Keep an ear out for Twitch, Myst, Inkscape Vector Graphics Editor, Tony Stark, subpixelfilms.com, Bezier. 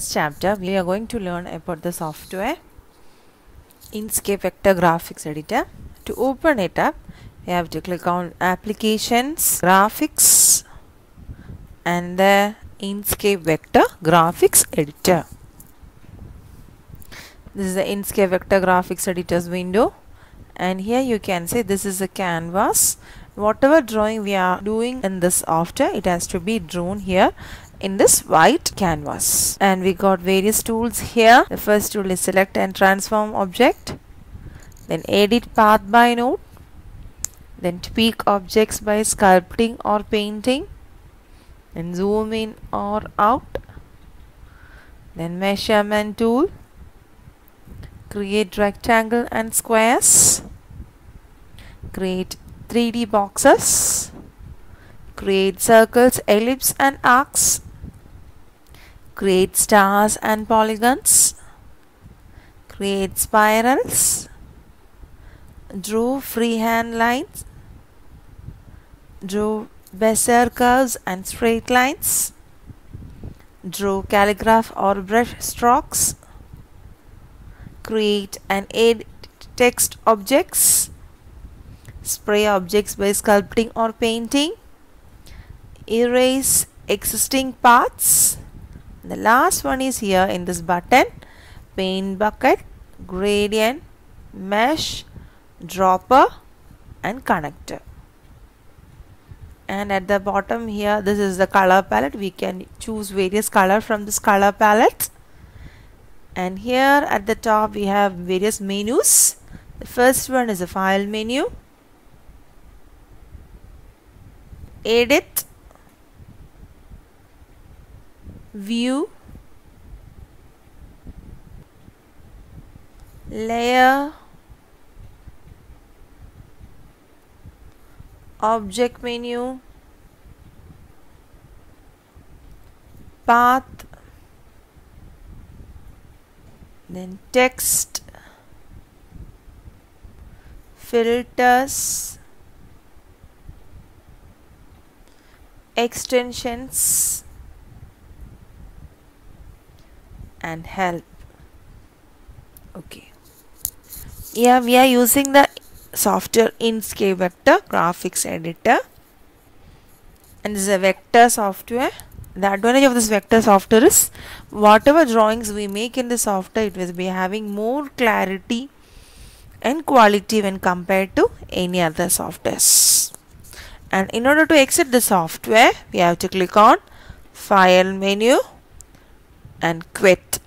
this chapter we are going to learn about the software Inkscape Vector Graphics Editor. To open it up, you have to click on Applications, Graphics, and the Inkscape Vector Graphics Editor. This is the Inkscape Vector Graphics Editor's window, and here you can see this is a canvas. Whatever drawing we are doing in this software, it has to be drawn here in this white canvas. And we got various tools here. The first tool is select and transform object, then edit path by node, then tweak objects by sculpting or painting, then zoom in or out, then measurement tool, create rectangle and squares, create 3D boxes, create circles, ellipse and arcs, create stars and polygons, create spirals, draw freehand lines, draw bezier curves and straight lines, draw calligraph or brush strokes, create and edit text objects, spray objects by sculpting or painting, erase existing parts. The last one is here in this button: paint bucket, gradient, mesh, dropper and connector. And at the bottom here, this is the color palette. We can choose various color from this color palette. And here at the top we have various menus. The first one is a file menu, edit, view, layer, object menu, path, then text, filters, extensions and help. Okay, yeah, we are using the software Inkscape Vector Graphics Editor, and this is a vector software. The advantage of this vector software is whatever drawings we make in the software, it will be having more clarity and quality when compared to any other softwares. And in order to exit the software, we have to click on File menu and Quit.